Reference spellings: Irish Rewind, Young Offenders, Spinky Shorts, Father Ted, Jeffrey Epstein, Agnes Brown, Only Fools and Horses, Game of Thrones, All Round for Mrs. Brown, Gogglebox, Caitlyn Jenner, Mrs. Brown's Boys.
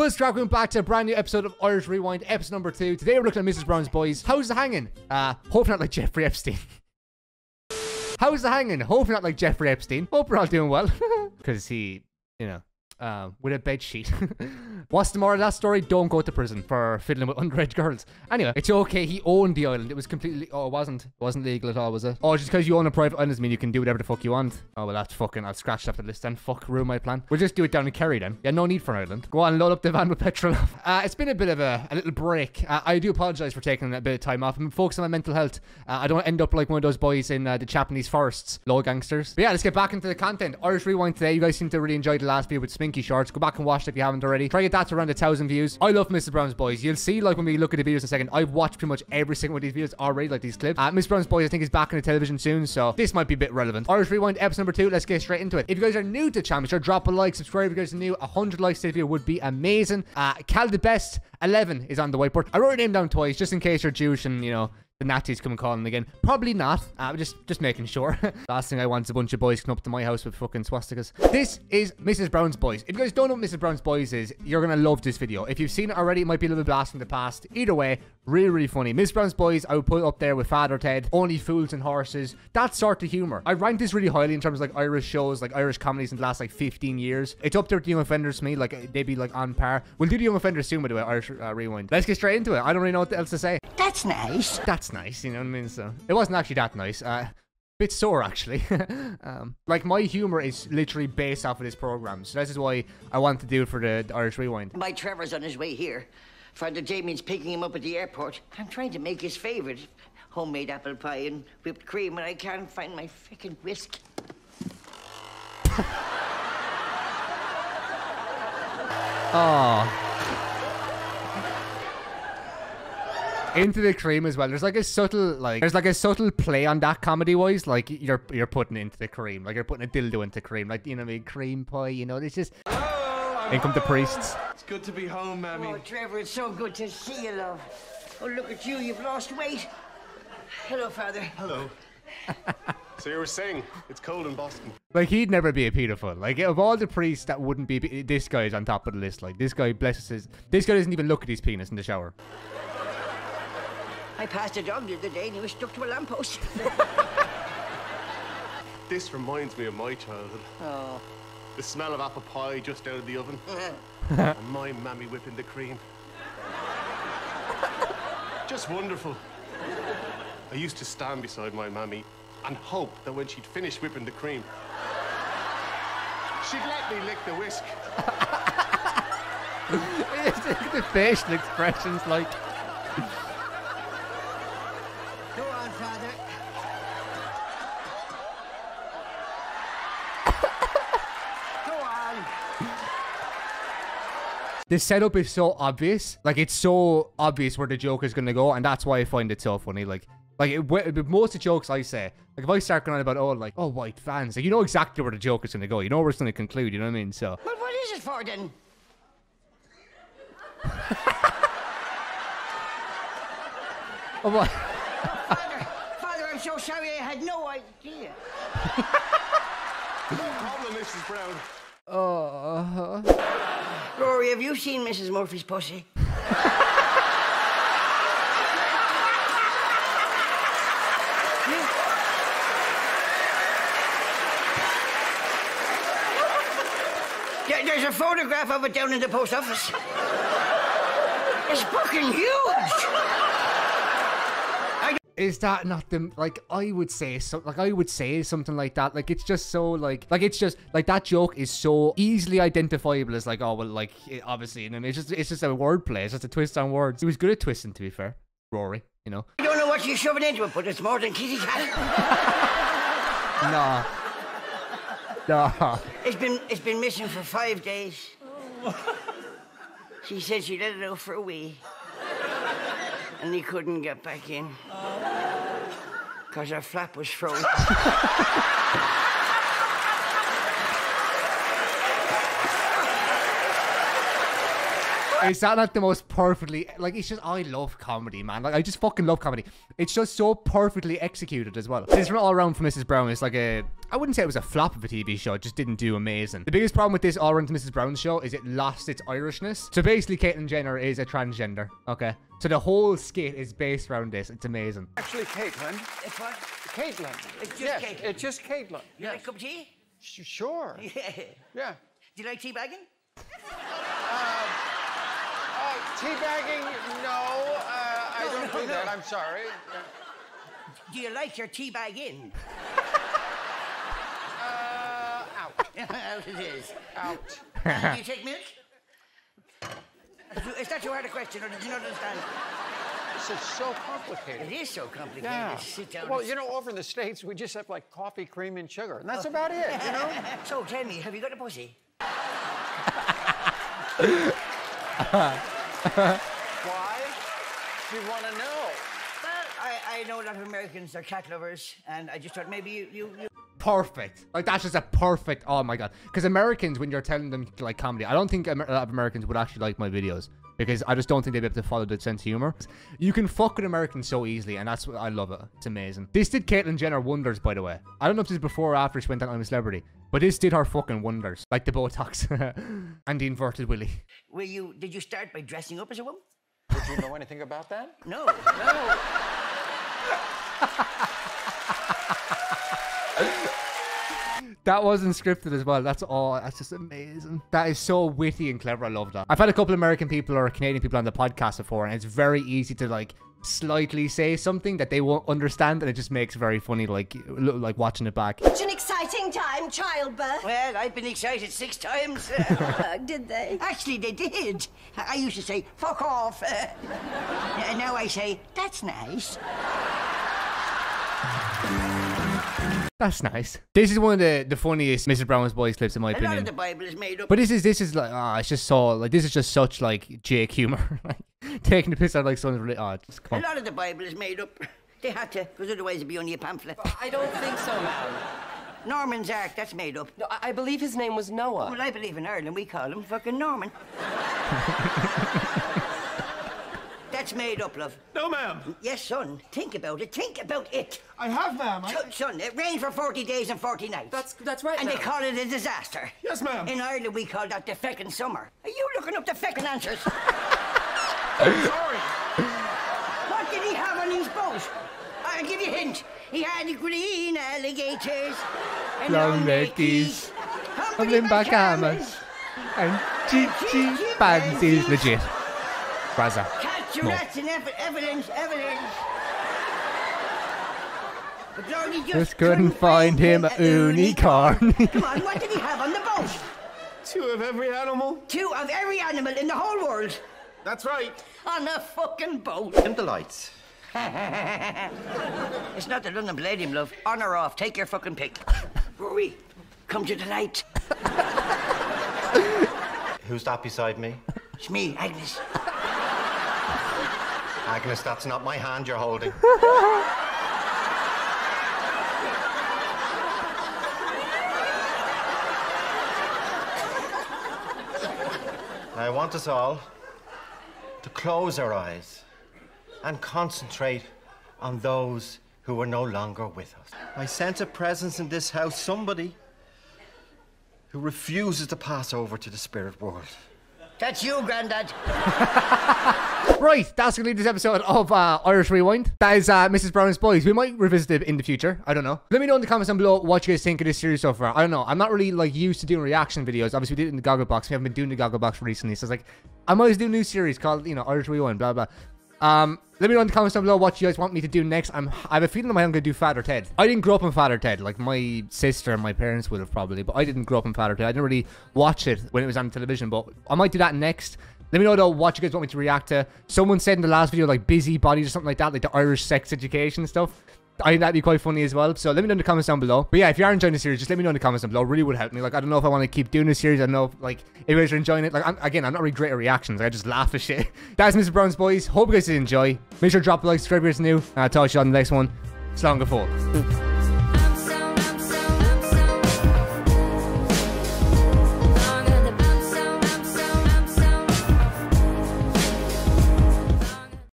What's up? Welcome back to a brand new episode of Irish Rewind, episode number 2. Today we're looking at Mrs. Brown's Boys. How's it hanging? Hope not like Jeffrey Epstein. How's it hanging? Hope not like Jeffrey Epstein. Hope we're all doing well. Because he, you know, with a bed sheet. What's the moral of that story? Don't go to prison for fiddling with underage girls. Anyway, it's okay. He owned the island. It was completely... Oh, it wasn't. It wasn't legal at all, was it? Oh, just because you own a private island doesn't mean you can do whatever the fuck you want. Oh, well, that's fucking... I'll scratch that off the list then. Fuck, ruin my plan. We'll just do it down in Kerry then. Yeah, no need for an island. Go on, load up the van with petrol. It's been a bit of a little break. I do apologize for taking a bit of time off. I'm focusing on my mental health. I don't end up like one of those boys in the Japanese forests. Low gangsters. But yeah, let's get back into the content. Irish Rewind today. You guys seem to really enjoy the last video with Spinky Shorts. Go back and watch it if you haven't already. Try to get that to around 1,000 views. I love Mrs. Brown's Boys. You'll see, like, when we look at the videos in a second, I've watched pretty much every single one of these videos already, like these clips. Mrs. Brown's Boys, I think, is back on the television soon, so this might be a bit relevant. Irish Rewind, episode number 2. Let's get straight into it. If you guys are new to the channel, sure, drop a like, subscribe if you guys are new. 100 likes to the video would be amazing. Cal the Best 11 is on the whiteboard. I wrote your name down twice, just in case you're Jewish and, you know, the Nazis come calling again. Probably not. Just making sure. Last thing I want is a bunch of boys coming up to my house with fucking swastikas. This is Mrs. Brown's Boys. If you guys don't know what Mrs. Brown's Boys is, you're going to love this video. If you've seen it already, it might be a little blast from the past. Either way, really, really funny. Mrs. Brown's Boys, I would put up there with Father Ted, Only Fools and Horses, that sort of humor. I ranked this really highly in terms of like Irish shows, like Irish comedies in the last like 15 years. It's up there with the Young Offenders to me. Like, they'd be like on par. We'll do the Young Offenders soon, by the way, Irish Rewind. Let's get straight into it. I don't really know what else to say. That's nice. That's nice, you know what I mean? So it wasn't actually that nice. Bit sore, actually. Like, my humor is literally based off of this program. So this is why I want to do it for the Irish Rewind. My Trevor's on his way here. Father Damien's picking him up at the airport. I'm trying to make his favorite. Homemade apple pie and whipped cream, and I can't find my frickin' whisk. Oh. Into the cream as well. There's like a subtle, like, there's like a subtle play on that comedy wise. Like, you're putting into the cream, like you're putting a dildo into cream, like, you know what I mean? Cream pie, you know. It's just. Oh, in come the priests. It's good to be home, Mammy. Oh, Trevor, it's so good to see you, love. Oh, look at you. You've lost weight. Hello, Father. Hello. So you were saying it's cold in Boston. Like, he'd never be a pedophile. Like, of all the priests that wouldn't be, this guy is on top of the list. Like, this guy blesses his. This guy doesn't even look at his penis in the shower. I passed a dog the other day and he was stuck to a lamppost. This reminds me of my childhood. Oh. The smell of apple pie just out of the oven. And my mammy whipping the cream. Just wonderful. I used to stand beside my mammy and hope that when she'd finish whipping the cream, she'd let me lick the whisk. The facial expressions, like... The setup is so obvious. Like, it's so obvious where the joke is going to go, and that's why I find it so funny. Like most of the jokes I say, like, if I start going on about, oh, like, oh, white fans, like, you know exactly where the joke is going to go. You know where it's going to conclude, you know what I mean? So... Well, what is it for, then? Oh, my... Father, I'm so sorry. I had no idea. No problem, Mrs. Brown. Oh... Rory, have you seen Mrs. Murphy's pussy? There's a photograph of it down in the post office. It's fucking huge! Is that not the, like, I would say so, like, I would say something like that. Like, it's just so, like, it's just, like, that joke is so easily identifiable as, like, oh, well, like, it, obviously, and it's just a wordplay. It's just a twist on words. He was good at twisting, to be fair. Rory, you know. I don't know what you're shoving into it, but it's more than kitty cat. Nah. Nah. It's been missing for 5 days. Oh. She said she let it out for a wee. And he couldn't get back in. Because her flap was frozen. Is that not the most perfectly... Like, it's just... I love comedy, man. Like, I just fucking love comedy. It's just so perfectly executed as well. This is All Round for Mrs. Brown. It's like a... I wouldn't say it was a flop of a TV show. It just didn't do amazing. The biggest problem with this All Round for Mrs. Brown show is it lost its Irishness. So basically, Caitlyn Jenner is a transgender. Okay. So the whole skit is based around this. It's amazing. Actually, Caitlyn. It's what? Caitlyn. It's just yes, Caitlyn. It's just Caitlyn. You like a cup of tea? Sure. Yeah. Yeah. Do you like tea bagging? Teabagging, no. I don't do that. I'm sorry. Do you like your teabag in? Out. Out it is. Out. Do you take milk? Is that you had a question, or did you not understand? This is so complicated. It is so complicated. Yeah. Sit down. Well, you know, over in the States, we just have like coffee, cream, and sugar, and that's about it. You know. So tell me, have you got a pussy? Why? You want to know? Well, I know a lot of Americans are cat lovers, and I just thought maybe you... Perfect. Like, that's just a perfect... Oh, my God. Because Americans, when you're telling them to like comedy, I don't think a lot of Americans would actually like my videos. Because I just don't think they'd be able to follow the sense of humor. You can fuck with Americans so easily, and that's what I love it. It's amazing. This did Caitlyn Jenner wonders, by the way. I don't know if this is before or after she went on I'm a Celebrity, but this did her fucking wonders. Like the Botox and the inverted willy. Were you... Did you start by dressing up as a woman? Did you know anything about that? No. No. That wasn't scripted as well. That's all. That's just amazing. That is so witty and clever. I love that. I've had a couple of American people or Canadian people on the podcast before, and it's very easy to like slightly say something that they won't understand, and it just makes very funny, like watching it back. Such an exciting time, childbirth. Well, I've been excited 6 times. Did they? Actually, they did. I used to say, fuck off. And now I say, that's nice. That's nice. This is one of the funniest Mrs. Brown's Boys clips in my opinion. A lot of the Bible is made up. But this is like, ah, it's just so, like, this is just such, like, Jake humor. Like, taking the piss out of, like, someone's really, ah, just come on. A lot of the Bible is made up. They had to, because otherwise it'd be only a pamphlet. I don't think so, ma'am. Norman's Ark, that's made up. No, I believe his name was Noah. Well, I believe in Ireland we call him fucking Norman. That's made up, love. No, ma'am. Yes, son. Think about it. Think about it. I have, ma'am. Son, it rained for 40 days and 40 nights. That's right, and they call it a disaster. Yes, ma'am. In Ireland, we call that the feckin' summer. Are you looking up the feckin' answers? I'm sorry. What did he have on his boat? I'll give you a hint. He had green alligators and long neckies, humbling backhammers, and cheap pansies. Legit. Brother. Rats and evidence. But Lordy just couldn't find him a unicorn. Come on, what did he have on the boat? 2 of every animal. 2 of every animal in the whole world. That's right. On a fucking boat. And the lights. It's not the London Palladium, love. On or off, take your fucking pick. Rory, come to the light. Who's that beside me? It's me, Agnes. Agnes, that's not my hand you're holding. I want us all to close our eyes and concentrate on those who are no longer with us. I sense a presence in this house, somebody who refuses to pass over to the spirit world. That's you, Grandad. Right, that's going to leave this episode of Irish Rewind. That is Mrs. Brown's Boys. We might revisit it in the future. I don't know. Let me know in the comments down below what you guys think of this series so far. I don't know. I'm not really like used to doing reaction videos. Obviously, we did it in the Gogglebox. We haven't been doing the Gogglebox recently. So it's like, I might as well do a new series called, you know, Irish Rewind, blah, blah. Let me know in the comments down below what you guys want me to do next. I have a feeling in my head I'm going to do Father Ted. I didn't grow up on Father Ted. Like, my sister and my parents would have probably, but I didn't grow up on Father Ted. I didn't really watch it when it was on television, but I might do that next. Let me know, though, what you guys want me to react to. Someone said in the last video, like, busybodies or something like that, like the Irish sex education stuff. I think that'd be quite funny as well. So let me know in the comments down below. But yeah, if you are enjoying the series, just let me know in the comments down below. It really would help me. Like, I don't know if I want to keep doing this series. I don't know if, like, if you guys are enjoying it. Like, I'm not really great at reactions. Like, I just laugh at shit. That's Mrs. Brown's Boys. Hope you guys did enjoy. Make sure to drop a like, subscribe if you're new. And I'll talk to you on the next one. Slán go fóill.